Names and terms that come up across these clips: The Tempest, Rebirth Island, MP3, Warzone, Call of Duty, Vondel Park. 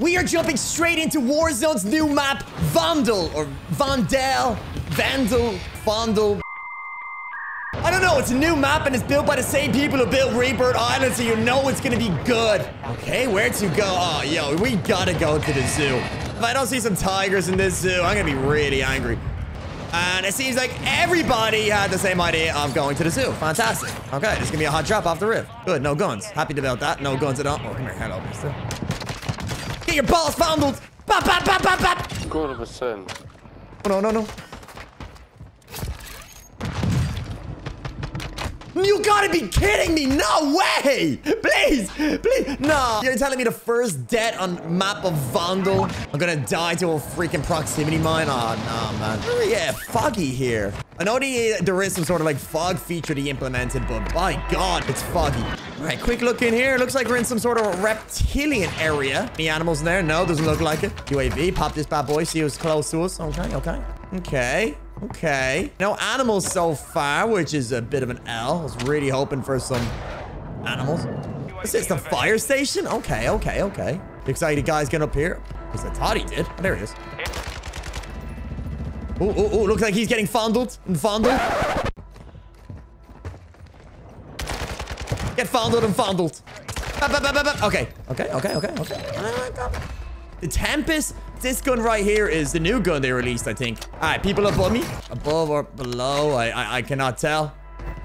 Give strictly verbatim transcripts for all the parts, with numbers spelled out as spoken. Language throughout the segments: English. We are jumping straight into Warzone's new map, Vondel, or Vondel, Vandal, Vondel. I don't know, it's a new map and it's built by the same people who built Rebirth Island, so you know it's gonna be good. Okay, where to go? Oh, yo, we gotta go to the zoo. If I don't see some tigers in this zoo, I'm gonna be really angry. And it seems like everybody had the same idea of going to the zoo. Fantastic. Okay, this is gonna be a hot drop off the rip. Good, no guns. Happy about that. No guns at all. Oh, come here. Hello, mister. Get your balls fondled! Pop, pop, pop, pop, pop! God of a sin. Oh, no, no, no. You gotta be kidding me! No way! Please! Please! No! You're telling me the first death on map of Vondel? I'm gonna die to a freaking proximity mine? Oh, no, man. Oh, yeah, foggy here. I know the, there is some sort of, like, fog feature they implemented, but by God, it's foggy. All right, quick look in here. Looks like we're in some sort of reptilian area. Any animals in there? No, doesn't look like it. U A V, pop this bad boy, see who's close to us. Okay, okay. Okay. Okay. No animals so far, which is a bit of an L. I was really hoping for some animals. Is this the fire station? Okay, okay, okay. Looks like the guy's getting up here. Because I thought he did. Oh, there he is. Ooh, ooh, ooh. Looks like he's getting fondled. And fondled. Get fondled and fondled. Okay, okay, okay, okay, okay. The Tempest. This gun right here is the new gun they released, I think. All right, people above me, above or below, I I, I cannot tell,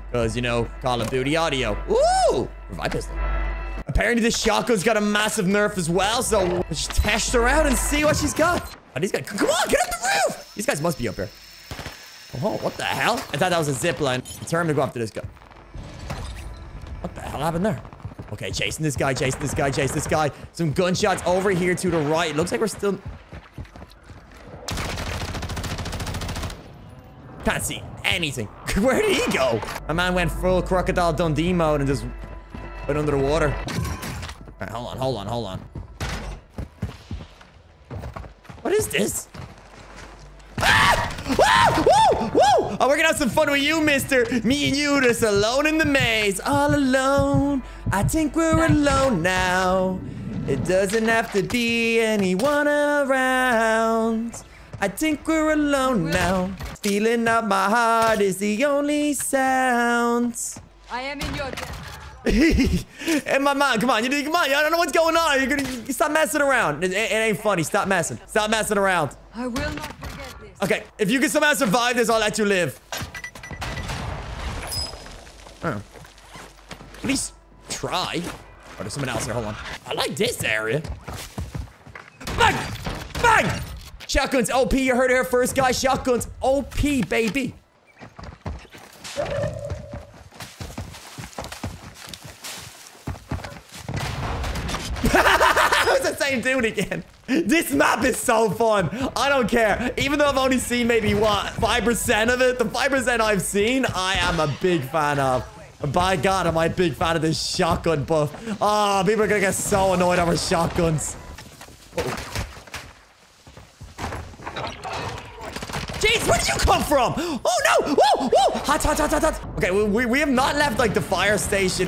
because you know, Call of Duty audio. Ooh, revive pistol. Apparently, this shotgun's got a massive nerf as well, so let's just test her out and see what she's got. Oh, these guys, come on, get up the roof! These guys must be up here. Oh, what the hell? I thought that was a zip line. It's time to go after this guy. What the hell happened there? Okay, chasing this guy, chasing this guy, chasing this guy. Some gunshots over here to the right. Looks like we're still. Can't see anything. Where did he go? My man went full Crocodile Dundee mode and just went under the water. Right, hold on, hold on, hold on. What is this? Ah! Woo! Woo! Woo! Oh, we're gonna have some fun with you, mister. Me and you just alone in the maze. All alone. I think we're alone now. It doesn't have to be anyone around. I think we're alone now. Feeling out my heart is the only sound. I am in your death. Hey, my man, come on. You come on. I don't know what's going on. You're gonna you stop messing around. It, it, it ain't funny. Stop messing. Stop messing around. I will not forget this. Okay, if you can somehow survive this, I'll let you live. Oh. At least try. Oh, there's someone else there. Hold on. I like this area. Bang! Bang! Shotguns O P, you heard her first, guy. Shotguns O P, baby. It was the same dude again. This map is so fun. I don't care. Even though I've only seen maybe, what, five percent of it? The five percent I've seen, I am a big fan of. By God, am I a big fan of this shotgun buff. Oh, people are going to get so annoyed over shotguns. Uh-oh. Jeez, where did you come from? Oh, no. Whoa, whoa. Hot, hot, hot, hot, hot. Okay, we, we have not left, like, the fire station.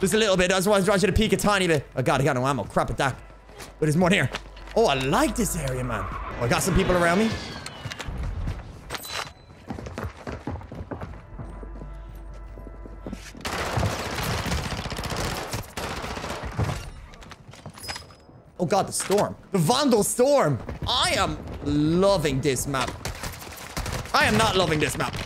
Just a little bit. That's why I was trying to peek a tiny bit. Oh, God. I got no ammo. Crap at that. But there's more in here. Oh, I like this area, man. Oh, I got some people around me. Oh, God, the storm. The Vondel storm. I am loving this map. I am not loving this map.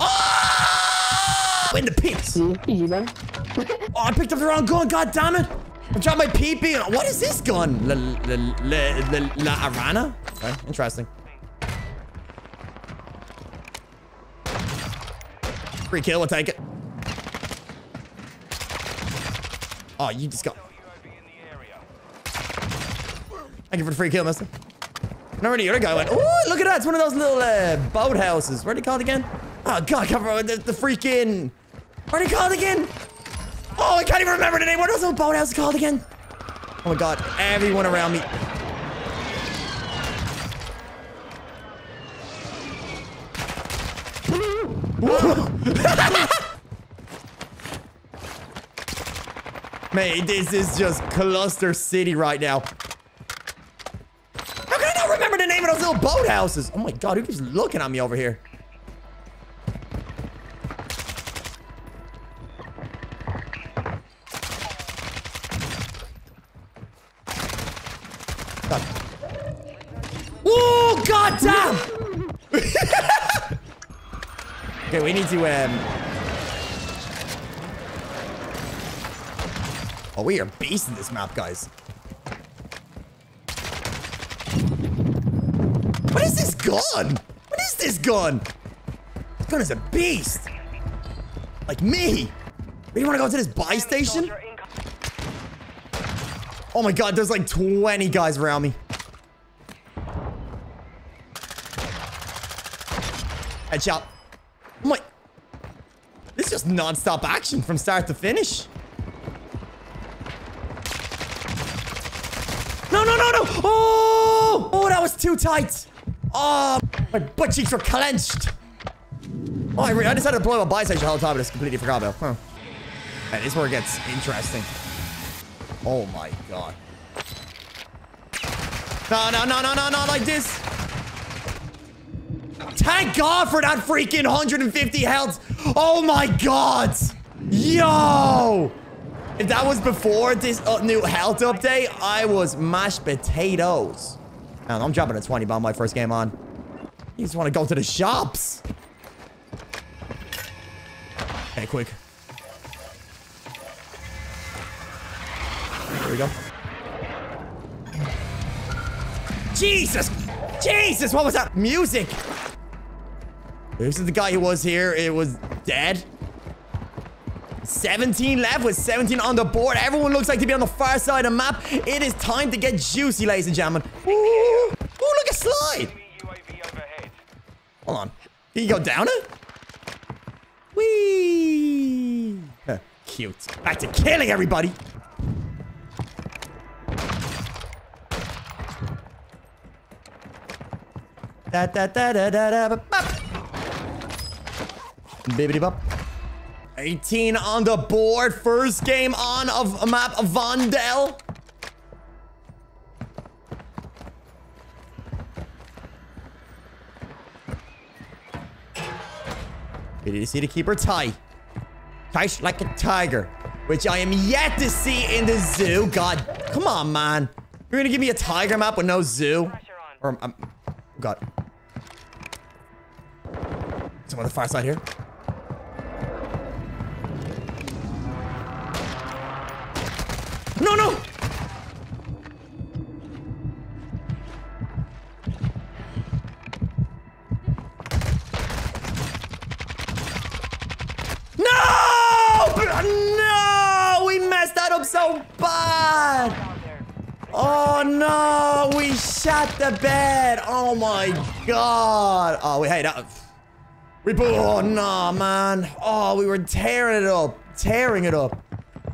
Oh! In the pits. Oh, I picked up the wrong gun. God damn it. I dropped my P P. What is this gun? La, la, la, la, la Arana? Okay, interesting. Free kill, I'll take it. Oh, you just got... Thank you for the free kill, mister. And already the other guy went, oh, look at that. It's one of those little uh, boathouses. What are they called again? Oh, God, cover the, the freaking... What are they called again? Oh, I can't even remember the name. What are those little boathouses called again? Oh, my God. Everyone around me. Mate, this is just cluster city right now. How can I not remember the name of those little boathouses? Oh my God, who keeps looking at me over here? God. Whoa, God damn! Okay, we need to, um... Oh, we are beasts in this map, guys. What is this gun? What is this gun? This gun is a beast. Like me. We want to go to this buy station? Oh my God, there's like twenty guys around me. Headshot. Oh my. This is just non-stop action from start to finish. No, no, no, no. Oh, oh, that was too tight. Oh, my butt cheeks were clenched. Oh, I, I decided to blow a buy station the whole time, but it's completely forgot about. Huh. Right, this is where it gets interesting. Oh, my God. No, no, no, no, no, not like this. Thank God for that freaking one hundred fifty health. Oh, my God. Yo. If that was before this uh, new health update, I was mashed potatoes. Man, I'm dropping a twenty bomb my first game on. You just want to go to the shops. Okay, quick. Here we go. Jesus! Jesus, what was that music? This is the guy who was here. It was dead. seventeen left with seventeen on the board. Everyone looks like to be on the far side of the map. It is time to get juicy, ladies and gentlemen. Ooh, ooh, look at slide. Hold on. Can you go down it? Whee. Huh, cute. Back to killing everybody. Da da da da da da bop. Bibbidi bop. eighteen on the board. First game on of map Vondel. We need to see the keeper tie. Tight like a tiger, which I am yet to see in the zoo. God, come on, man. You're going to give me a tiger map with no zoo? Or, um, God. Someone on the far side here. No, no! No! No! We messed that up so bad! Oh, no! We shot the bed! Oh, my God! Oh, we hate that. We blew. Oh, no, man. Oh, we were tearing it up. Tearing it up.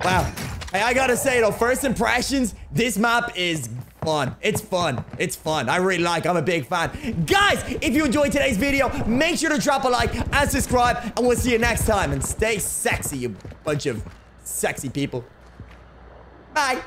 Wow. Hey, I gotta say though, first impressions, this map is fun. It's fun. It's fun. I really like it. I'm a big fan. Guys, if you enjoyed today's video, make sure to drop a like and subscribe, and we'll see you next time. And stay sexy, you bunch of sexy people. Bye.